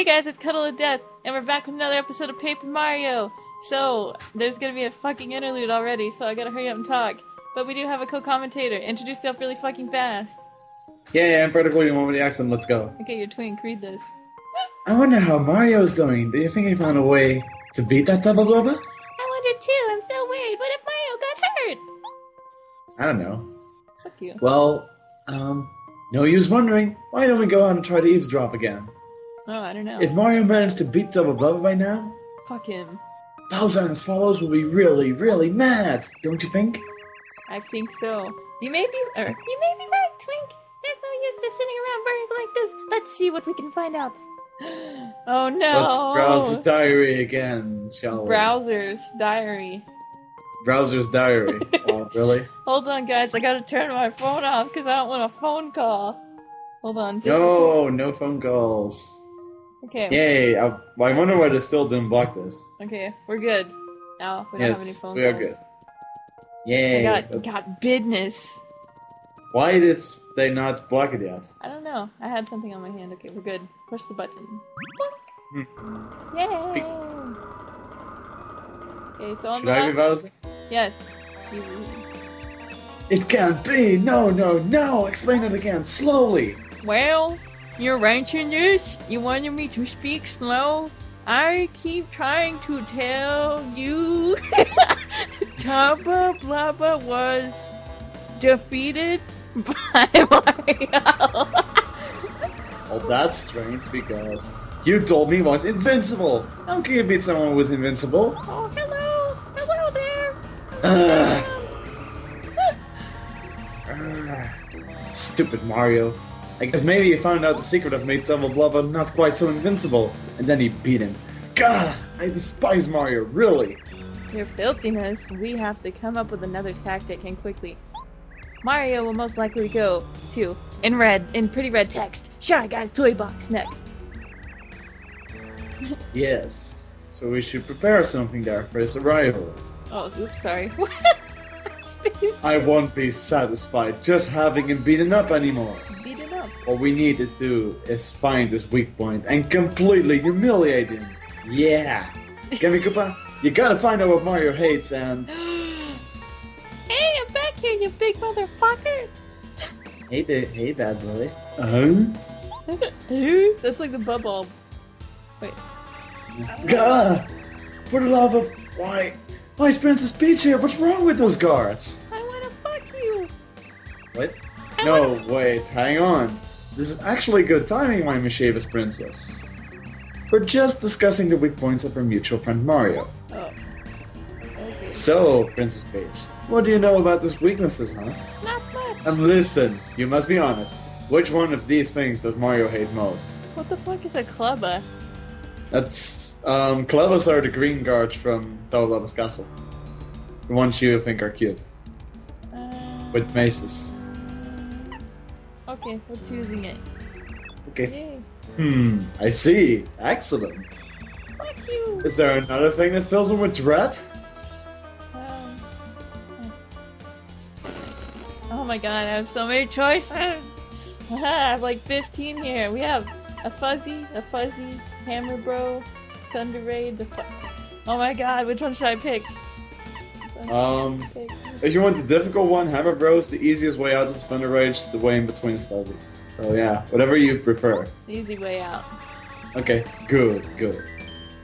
Hey guys, it's Cuddle of Death, and we're back with another episode of Paper Mario! So, there's gonna be a fucking interlude already, so I gotta hurry up and talk. But we do have a co-commentator. Introduce yourself really fucking fast. Yeah, I'm Parakarry, you want me to ask them, let's go. Okay, you're Twink, read this. I wonder how Mario's doing. Do you think he found a way to beat that Tubba Blubba? I wonder too, I'm so worried. What if Mario got hurt? I don't know. Fuck you. Well, no use wondering. Why don't we go out and try to eavesdrop again? Oh, I don't know. If Mario managed to beat Double Bubba by now... Fuck him. Bowser and his followers will be really, really mad, don't you think? I think so. You may be right, Twink. There's no use to sitting around worrying like this. Let's see what we can find out. Oh no! Let's browse his diary again, shall we? Browser's diary. Browser's diary. Oh, really? Hold on, guys. I gotta turn my phone off because I don't want a phone call. Hold on. No, no phone calls. Okay. Yay! I wonder why they still didn't block this. Okay, we're good. Now we don't have any phone calls. Yes, we are good. Yay! Got business. Why did they not block it yet? I don't know. I had something on my hand. Okay, we're good. Push the button. Boink. Yay! Okay, so on the last... Should I be Bowser? Yes. It can't be! No, no, no! Explain it again, slowly! Well... You're writing this? You wanted me to speak slow? I keep trying to tell you Tubba Blubba was defeated by Mario. Well, that's strange because you told me he was invincible. How can you beat someone who was invincible? Oh, hello! Hello there! Stupid Mario. I guess maybe he found out the secret of made Tubba Blubba not quite so invincible, and then he beat him. Gah! I despise Mario, really! Your filthiness, we have to come up with another tactic, and quickly. Mario will most likely go to, in pretty red text, Shy Guy's Toy Box next. Yes, so we should prepare something there for his arrival. Oh, oops, sorry. I won't be satisfied just having him beaten up anymore. What we need to do is find his weak point and completely humiliate him. Yeah! Kammy Koopa, you gotta find out what Mario hates and... Hey, I'm back here, you big motherfucker! Hey, bad boy. That's like the bubble. Wait. Gah! For the love of... Why is Princess Peach here? What's wrong with those guards? I wanna fuck you! What? No, wait, hang on. This is actually good timing, my mischievous princess. We're just discussing the weak points of our mutual friend Mario. Oh. Okay. So, Princess Peach, what do you know about his weaknesses, huh? Not much. And listen, you must be honest. Which one of these things does Mario hate most? What the fuck is a clubber? That's, clubbers are the green guards from Double Bubba's Castle. The ones you think are cute. With maces. Okay, we're choosing it. Okay. Yay. I see. Excellent. Fuck you. Is there another thing that fills him with dread? Oh my god, I have so many choices! I have like 15 here. We have a fuzzy, hammer bro, thunder raid, oh my god, which one should I pick? If you want the difficult one, Hammer Bros, the easiest way out of Thunder Rage is the way in between is fuzzy. So yeah, whatever you prefer. Easy way out. Okay, good.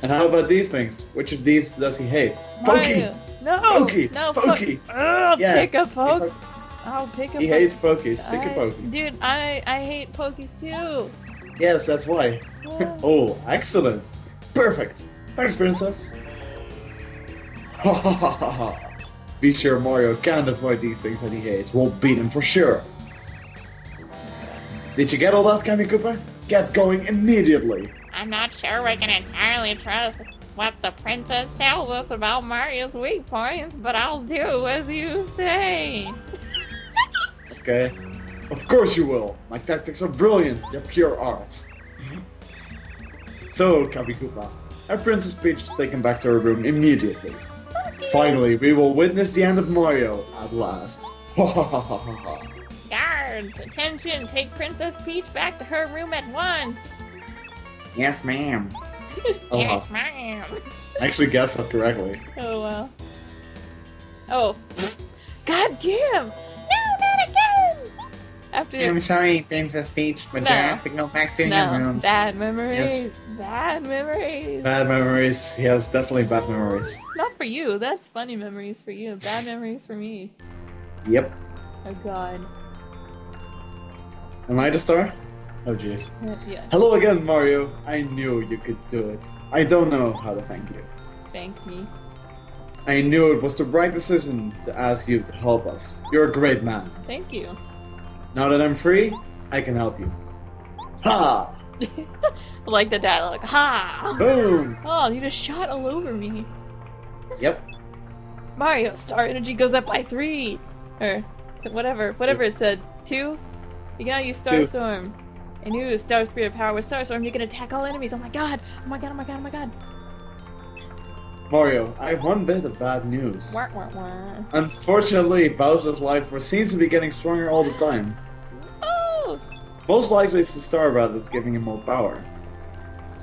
And how about these things? Which of these does he hate? Mario. Pokey! No! Pokey! No, Pokey! Pick a Poke! Oh, pick a Poke! He hates Pokies, pick a Pokey. Dude, I hate Pokies too! Yes, that's why. Yeah. Oh, excellent! Perfect! Thanks, Princess! Ha ha ha ha ha! Be sure Mario can't avoid these things that he hates. Won't beat him for sure. Did you get all that, Kammy Koopa? Get going immediately. I'm not sure we can entirely trust what the princess tells us about Mario's weak points, but I'll do as you say. Okay. Of course you will. My tactics are brilliant. They're pure art. So, Kammy Koopa, our Princess Peach is taken back to her room immediately. Finally, we will witness the end of Mario, at last. Guards, attention! Take Princess Peach back to her room at once! Yes, ma'am. Oh, yes, ma'am. I actually guessed that correctly. Oh, wow. Oh. God damn! No, not again! After... I'm sorry, Princess Peach, but you have to go back to your room. Bad memories. Yes. Bad memories. Bad memories. Yes, definitely bad memories. Not for you. That's funny memories for you. Bad memories for me. Yep. Oh, God. Am I the star? Oh, jeez. Yeah. Hello again, Mario. I knew you could do it. I don't know how to thank you. Thank me. I knew it was the right decision to ask you to help us. You're a great man. Thank you. Now that I'm free, I can help you. Ha! I like the dialogue. Ha! Boom! Oh, you just shot all over me. Yep. Mario, star energy goes up by 3! Or, whatever. Whatever it said. 2? You can now use Star Storm. And use Star Spirit Power with Star Storm. You can attack all enemies. Oh my god! Oh my god, oh my god, oh my god! Mario, I have one bit of bad news. Wah, wah, wah. Unfortunately, Bowser's life force seems to be getting stronger all the time. Oh! Most likely it's the Star Rod that's giving him more power.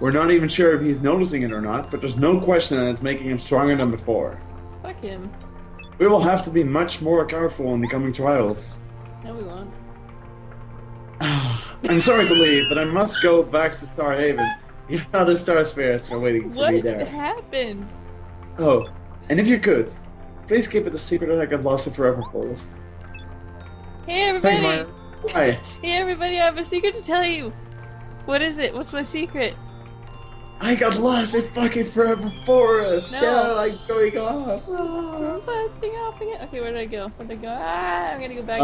We're not even sure if he's noticing it or not, but there's no question that it's making him stronger than before. Fuck him. We will have to be much more careful in the coming trials. No, we won't. I'm sorry to leave, but I must go back to Star Haven. Your other star spirits are waiting for me there. What happened? Oh, and if you could, please keep it a secret that I got lost in Forever Forest. Hey everybody! Thanks, Mario. Hi. Hey everybody, I have a secret to tell you! What is it? What's my secret? I got lost in fucking Forever Forest! No. Yeah, like going off! I'm blasting off again! Okay, where did I go? Where did I go? Ah, I'm gonna go back.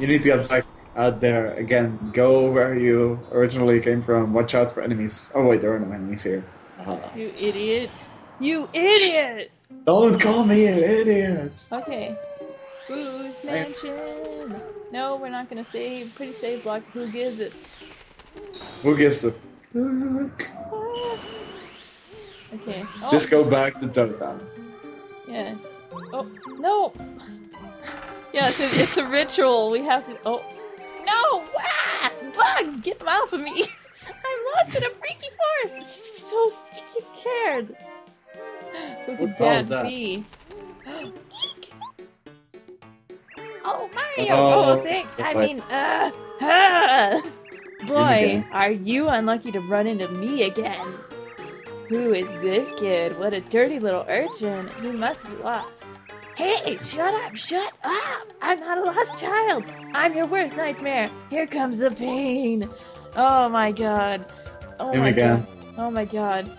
You need to get back out there again. Go where you originally came from. Watch out for enemies. Oh wait, there are no enemies here. You idiot! You idiot! Don't call me an idiot! Okay. Boo's Mansion! No, we're not gonna save. Pretty safe block. Who gives it? Who gives it? Okay. Oh. Just go back to Toad Town. Yeah. Oh, no! Yeah, it's a ritual. We have to... Oh. No! Ah! Bugs! Get them off of me! I'm lost in a freaky forest! It's so scared! Who could that be? Eek! Oh, Mario! Oh, thank... I mean, Boy, are you unlucky to run into me again. Who is this kid? What a dirty little urchin. He must be lost. Hey, shut up, shut up! I'm not a lost child! I'm your worst nightmare! Here comes the pain! Oh my god. Oh my god. Oh my god.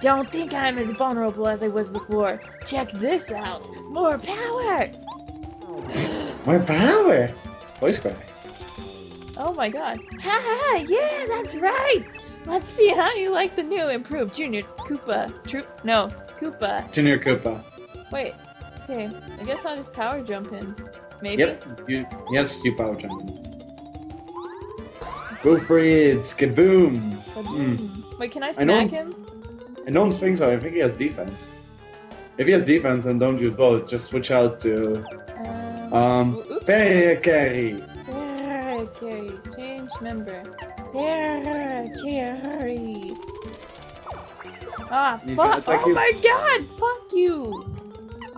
Don't think I'm as vulnerable as I was before. Check this out! More power! More power? Voice crack. Oh my god. Ha ha! Yeah, that's right! Let's see how you like the new improved Junior Koopa. Koopa. Junior Koopa. Wait. Okay, I guess I'll just power jump in. Maybe? Yep, you power jump in. Go for it! Kaboom! Mm. Wait, can I smack him? I don't think so, I think he has defense. If he has defense and don't use both, just switch out to... Parakarry! Parakarry, change member. Parakarry! Ah, fuck! Oh my god! Fuck you!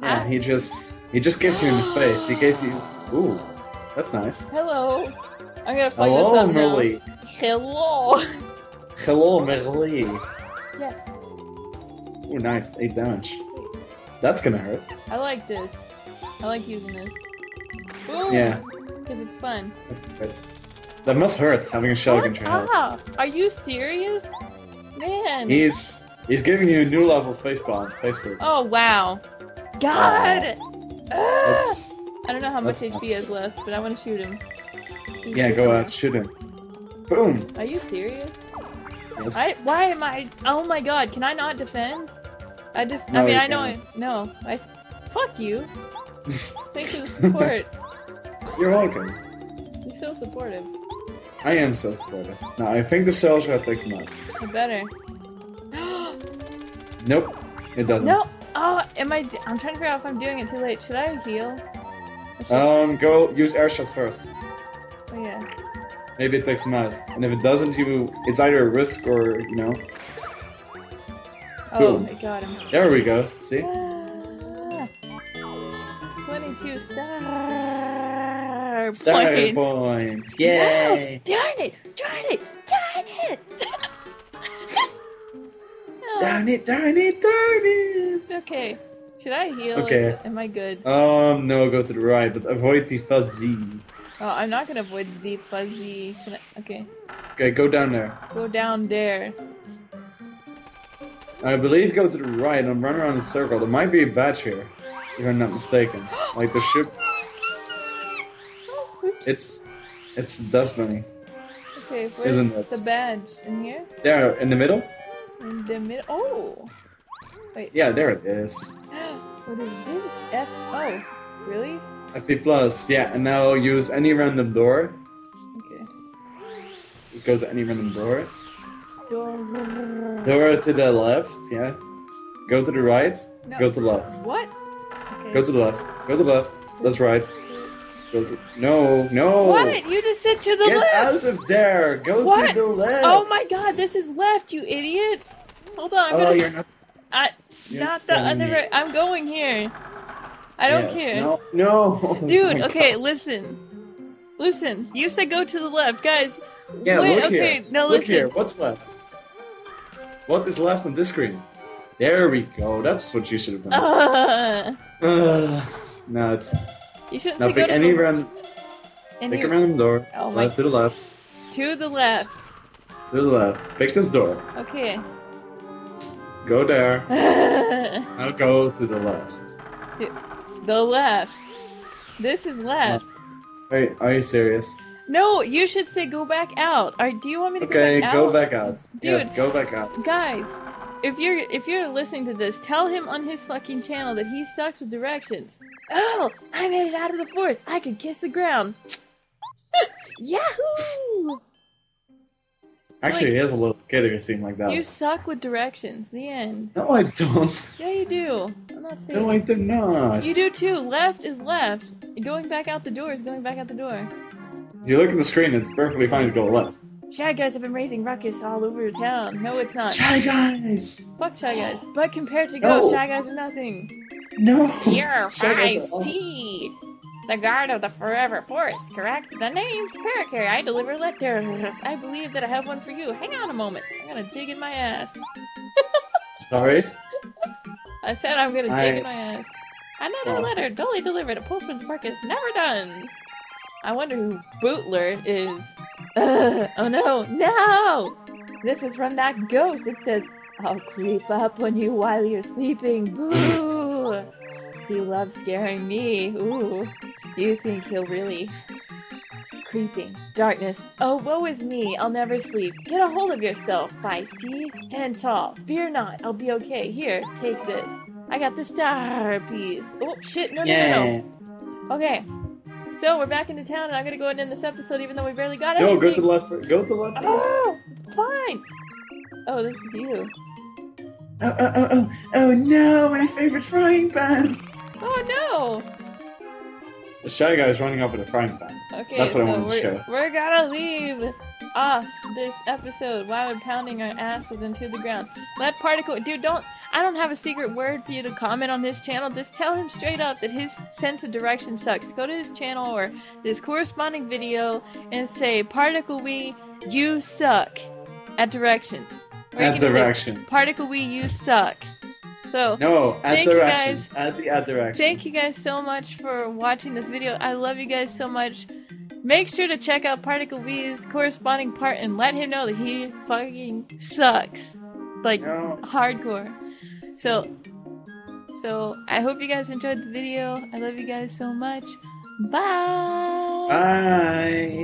Yeah, he just gave you in the face. He gave you... Ooh, that's nice. Hello. I'm gonna fuck this up Merly. Now. Hello. Hello, Merly. Yes. Ooh, nice. 8 damage. That's gonna hurt. I like this. I like using this. Ooh, yeah. Because it's fun. That must hurt, having a shotgun trailer. Are you serious? Man. He's giving you a new level face bomb. Oh, wow. God! I don't know how much HP is left, but I want to shoot him. Yeah, go out, shoot him. Boom! Are you serious? Yes. Why am I? Oh my God! Can I not defend? No, I mean, I know. Fuck you! Thanks for the support. You're welcome. You're so supportive. I am so supportive. No, I think the shell shot takes him out. I better. Nope, it doesn't. Nope. Oh, I'm trying to figure out if I'm doing it too late. Should I heal? Go use air shots first. Oh yeah. Maybe it takes him out. And if it doesn't, it's either a risk or, you know. Oh, boom. I got him. There we go. See? 22 star points. Star points. Yay. No, darn it. Darn it. Darn it. No. Darn it. Darn it. Darn it. It's okay. Should I heal? Okay. Am I good? No, go to the right, but avoid the fuzzy. Oh, I'm not gonna avoid the fuzzy. Okay. Okay, go down there. Go down there. I believe go to the right and run around in a circle. There might be a badge here, if I'm not mistaken. Like the ship. Oh, oops. It's Dust Bunny. Okay, where's the badge? In here? There, in the middle? In the middle. Oh! Wait. Yeah, there it is. What is this? Oh, really? FP Plus, yeah, and now use any random door. Okay. Just go to any random door. Door to the left, yeah. Go to the right, no. Go to the left. What? Okay. Go to the left, go to the left, that's right. Go to... No, no! What? You just said to the left! Get out of there! Go what? To the left! Oh my god, this is left, you idiot! Hold on, I'm gonna... you're not... You're not the other... Right. I'm going here. I don't care. No, no. Dude, okay, God. Listen. Listen, you said go to the left, guys. Yeah, wait, look okay, here. Now look listen. Here, what's left? What is left on this screen? There we go, that's what you should have done. No, it's fine. You shouldn't now say pick go to any random... Pick a random door, oh my... to the left. To the left. To the left. Pick this door. Okay. Go there. Now go to the left. To... The left. This is left. Wait, are you serious? No, you should say go back out. Do you want me to go back out? Dude, yes, go back out. Guys, if you're listening to this, tell him on his fucking channel that he sucks with directions. Oh, I made it out of the forest. I can kiss the ground. Yahoo! Actually, he is a little kid if you seem like that. You suck with directions. The end. No, I don't. Yeah, you do. I'm not saying. No, I do not. You do too. Left is left. Going back out the door is going back out the door. You look at the screen. It's perfectly fine to go left. Shy Guys have been raising ruckus all over town. No, it's not. Shy Guys. Fuck Shy Guys. But compared to Go, Shy Guys are nothing. No. You're feisty. The guard of the Forever Forest, correct? The name's Parakarry. I deliver letters. I believe that I have one for you. Hang on a moment. I'm gonna dig in my ass. Sorry? I said I'm gonna dig in my ass. Another letter duly delivered. A postman's work is never done. I wonder who Bootler is. Oh no, no! This is from that ghost. It says, I'll creep up on you while you're sleeping. Boo! He loves scaring me. Ooh. You think he'll really... Creeping. Darkness. Oh, woe is me. I'll never sleep. Get a hold of yourself, feisty. Stand tall. Fear not. I'll be okay. Here, take this. I got the star piece. Oh, shit. No, no. Okay. So, we're back into town, and I'm gonna go ahead and end this episode, even though we barely got anything. No, go to the left first. Go to the left first. Oh, fine. Oh, this is you. Oh, no. My favorite frying pan. Oh no! The Shy Guy is running up with a frying pan. Okay, that's what I wanted to show. We're gonna leave off this episode while we're pounding our asses into the ground. Let Particle, dude, don't. I don't have a secret word for you to comment on his channel. Just tell him straight up that his sense of direction sucks. Go to his channel or this corresponding video and say, Particle Wee, you suck at directions. Or at directions. Say, Particle Wee, you suck. So, thank you guys. Thank you guys so much for watching this video. I love you guys so much. Make sure to check out Particle Wee's corresponding part and let him know that he fucking sucks. Like, hardcore. So, I hope you guys enjoyed the video. I love you guys so much. Bye! Bye!